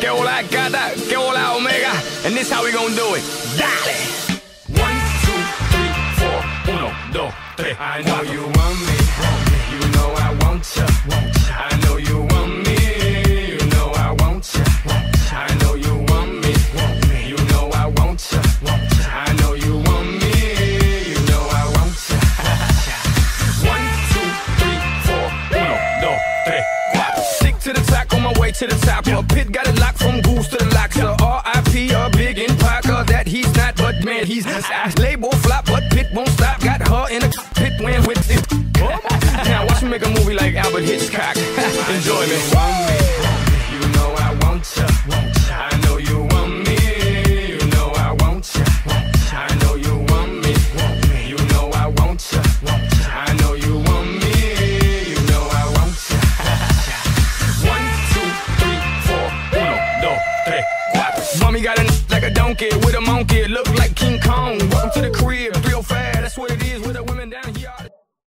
Qué hola, Cata, qué hola, Omega, and this how we gonna do it. Dale. 1, 2, 3, 4. 1, 2, 3. I know you want me, you know I want ya. I know you want me, you know I want ya. I know you want me, you know I want ya. I know you want me, you know I want ya. 1, 2, 3, 4. 1, 2, 3, 4. Stick to the tack on my way to the top. A pit got it locked from goose to the locks. R.I.P. a big in Parker that he's not, but man, he's label flop, but Pit won't stop. Got her in a pit win with it. Now watch me make a movie like Albert Hitchcock. Enjoy me. You know I want ya. I know you want me. You know I want ya. I know you want me. You know I want ya. I know you want me. You know I want ya. 1, 2, 3, 4. 1, 2, 3, 4. Mommy got a like a donkey with a monkey. Look like King Kong. Welcome to the crew.